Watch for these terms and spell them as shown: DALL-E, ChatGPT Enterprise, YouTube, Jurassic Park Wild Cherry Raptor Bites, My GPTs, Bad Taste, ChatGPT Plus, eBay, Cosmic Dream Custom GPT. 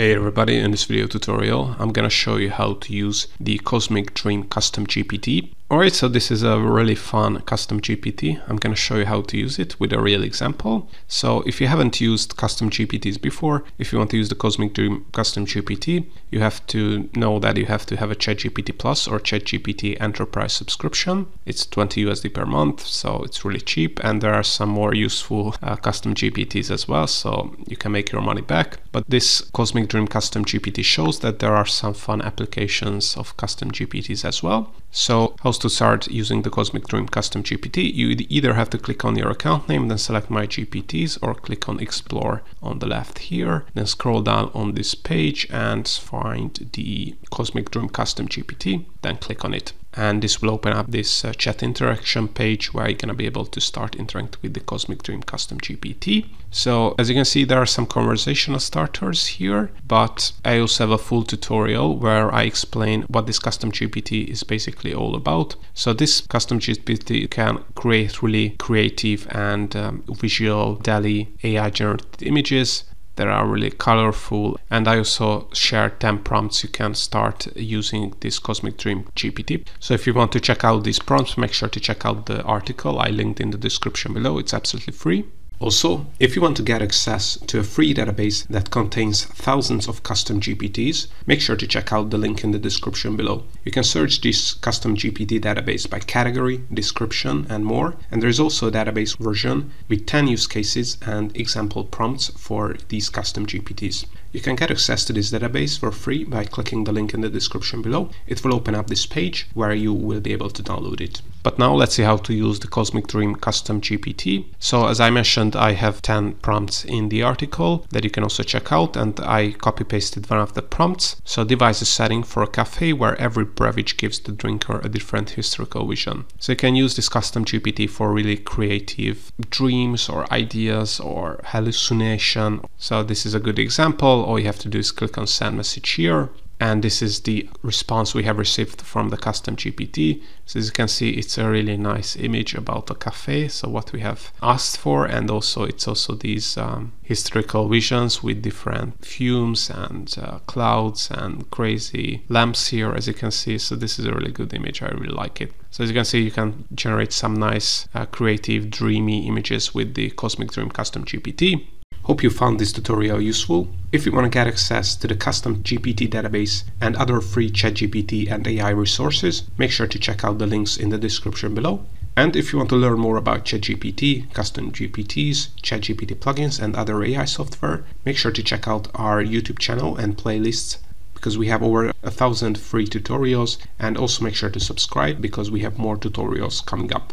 Hey everybody, in this video tutorial I'm gonna show you how to use the Cosmic Dream Custom GPT. Alright, so this is a really fun Custom GPT. I'm gonna show you how to use it with a real example. So if you haven't used Custom GPTs before, if you want to use the Cosmic Dream Custom GPT, you have to know that you have to have a ChatGPT Plus or ChatGPT Enterprise subscription. It's $20 per month, so it's really cheap, and there are some more useful Custom GPTs as well, so you can make your money back. But this Cosmic Dream Custom GPT shows that there are some fun applications of Custom GPTs as well. So how to start using the Cosmic Dream Custom GPT? You either have to click on your account name, then select My GPTs, or click on Explore on the left here, then scroll down on this page and find the Cosmic Dream Custom GPT, then click on it. And this will open up this chat interaction page where you're going to be able to start interacting with the Cosmic Dream Custom GPT. So as you can see, there are some conversational starters here, but I also have a full tutorial where I explain what this Custom GPT is basically all about. So this Custom GPT can create really creative and visual DALL-E AI generated images that are really colorful, and I also share 10 prompts you can start using this Cosmic Dream GPT. So if you want to check out these prompts, make sure to check out the article I linked in the description below. It's absolutely free. Also, if you want to get access to a free database that contains thousands of Custom GPTs, make sure to check out the link in the description below. You can search this Custom GPT database by category, description, and more. And there's also a database version with 10 use cases and example prompts for these Custom GPTs. You can get access to this database for free by clicking the link in the description below. It will open up this page where you will be able to download it. But now let's see how to use the Cosmic Dream Custom GPT. So as I mentioned, I have 10 prompts in the article that you can also check out, and I copy pasted one of the prompts. So device a setting for a cafe where every beverage gives the drinker a different historical vision. So you can use this Custom GPT for really creative dreams or ideas or hallucination. So this is a good example. All you have to do is click on send message here, and this is the response we have received from the Custom GPT. So as you can see, it's a really nice image about a cafe, so what we have asked for, and also it's also these historical visions with different fumes and clouds and crazy lamps here, as you can see. So this is a really good image, I really like it. So as you can see, you can generate some nice creative dreamy images with the Cosmic Dream Custom GPT. Hope you found this tutorial useful. If you want to get access to the Custom GPT database and other free ChatGPT and AI resources, make sure to check out the links in the description below. And if you want to learn more about ChatGPT, Custom GPTs, ChatGPT plugins, and other AI software, make sure to check out our YouTube channel and playlists, because we have over 1,000 free tutorials, and also make sure to subscribe because we have more tutorials coming up.